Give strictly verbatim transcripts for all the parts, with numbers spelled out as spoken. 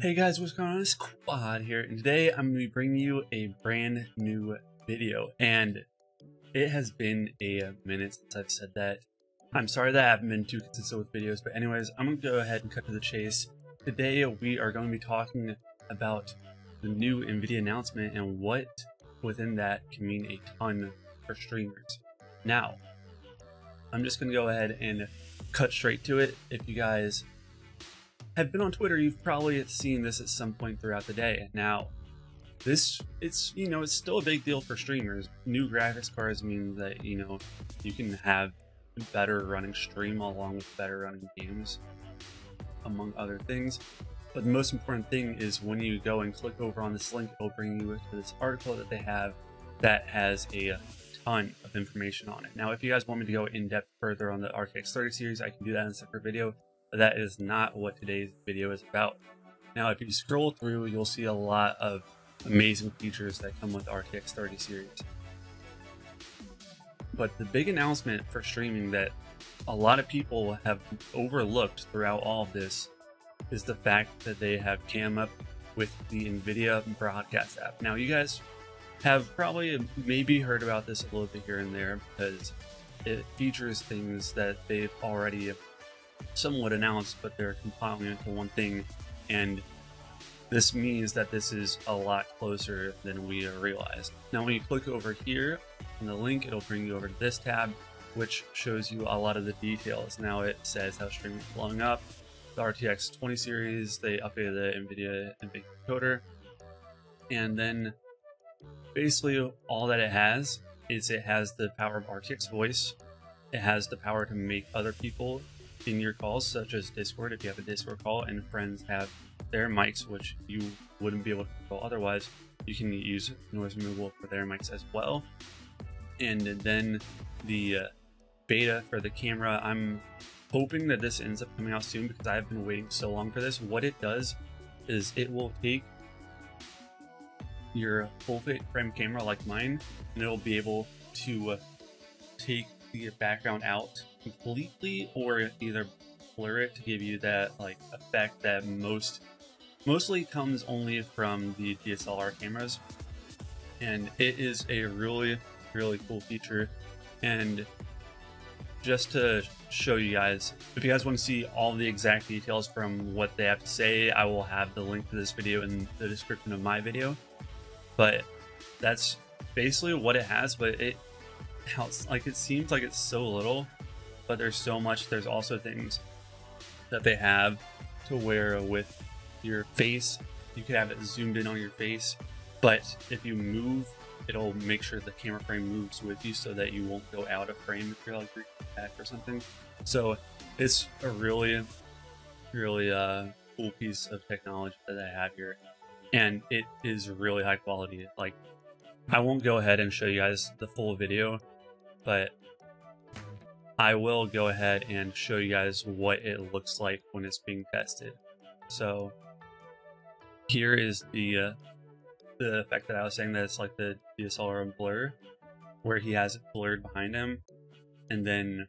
Hey guys, what's going on? It's Quad here, and today I'm going to be bringing you a brand new video, and it has been a minute since I've said that. I'm sorry that I haven't been too consistent with videos, but anyways, I'm going to go ahead and cut to the chase. Today we are going to be talking about the new NVIDIA announcement and what within that can mean a ton for streamers. Now, I'm just going to go ahead and cut straight to it. If you guys have been on Twitter, you've probably seen this at some point throughout the day. Now, this, it's, you know, it's still a big deal for streamers. New graphics cards mean that, you know, you can have better running stream along with better running games, among other things. But the most important thing is when you go and click over on this link, it'll bring you to this article that they have that has a ton of information on it. Now, if you guys want me to go in depth further on the R T X thirty series, I can do that in a separate video. That is not what today's video is about. Now, if you scroll through, you'll see a lot of amazing features that come with R T X thirty series. But the big announcement for streaming that a lot of people have overlooked throughout all of this is the fact that they have came up with the NVIDIA Broadcast app. Now, you guys have probably maybe heard about this a little bit here and there because it features things that they've already somewhat announced, but they're compiling it to one thing, and this means that this is a lot closer than we realized. Now, when you click over here on the link, it'll bring you over to this tab, which shows you a lot of the details. Now, it says how streaming is blowing up, the R T X twenty series, they updated the NVIDIA NVIDIA encoder, and then basically all that it has is it has the power of R T X Voice, it has the power to make other people in your calls, such as Discord, if you have a Discord call and friends have their mics, which you wouldn't be able to control otherwise, you can use noise removal for their mics as well. And then the uh, beta for the camera, I'm hoping that this ends up coming out soon because I've been waiting so long for this. What it does is it will take your full frame camera like mine, and it'll be able to uh, take the background out completely or either blur it to give you that like effect that most mostly comes only from the D S L R cameras, and it is a really really cool feature. And just to show you guys, if you guys want to see all the exact details from what they have to say, I will have the link to this video in the description of my video, but that's basically what it has. But it like it seems like it's so little, but there's so much. There's also things that they have to where with your face, you can have it zoomed in on your face, but if you move, it'll make sure the camera frame moves with you so that you won't go out of frame if you're like back or something. So it's a really, really uh, cool piece of technology that I have here, and it is really high quality. Like, I won't go ahead and show you guys the full video, but I will go ahead and show you guys what it looks like when it's being tested. So here is the uh, the effect that I was saying, that it's like the D S L R blur, where he has it blurred behind him, and then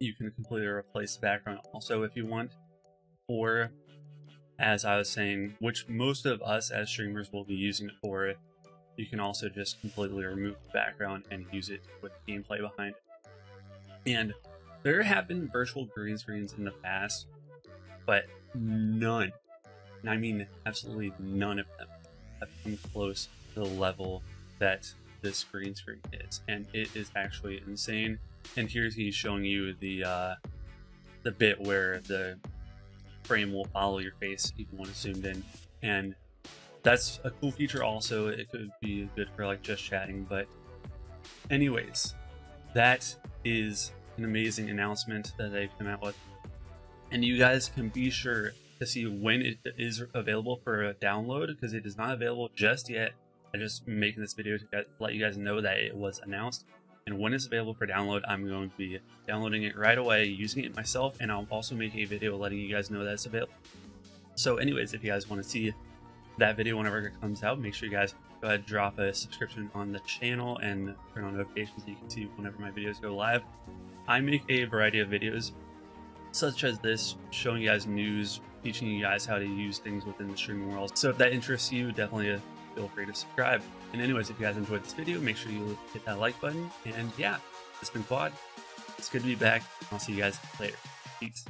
you can completely replace the background also if you want, or as I was saying, which most of us as streamers will be using it for, it you can also just completely remove the background and use it with gameplay behind it. And there have been virtual green screens in the past, but none, and I mean absolutely none of them, have come close to the level that this green screen is. And it is actually insane. And here's he's showing you the uh, the bit where the frame will follow your face even when it's zoomed in. And that's a cool feature also. It could be good for like just chatting, but anyways, that is an amazing announcement that they've come out with, and you guys can be sure to see when it is available for a download, because it is not available just yet. I'm just making this video to let you guys know that it was announced, and when it's available for download, I'm going to be downloading it right away, using it myself, and I'll also make a video letting you guys know that it's available. So anyways, if you guys want to see that video whenever it comes out, make sure you guys go ahead and drop a subscription on the channel and turn on notifications so you can see whenever my videos go live. I make a variety of videos such as this, showing you guys news, teaching you guys how to use things within the streaming world. So if that interests you, definitely feel free to subscribe. And anyways, if you guys enjoyed this video, make sure you hit that like button. And yeah, it's been Quad. It's good to be back. I'll see you guys later. Peace.